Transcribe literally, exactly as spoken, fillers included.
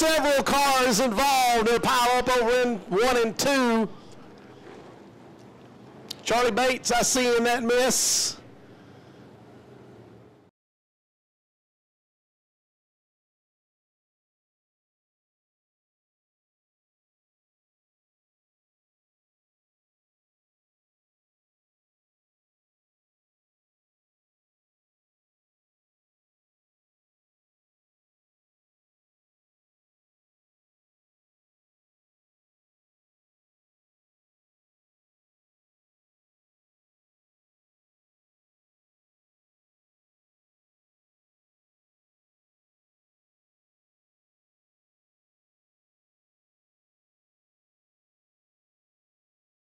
several cars involved in a pile-up over in one and two. Charlie Bates, I see in that miss.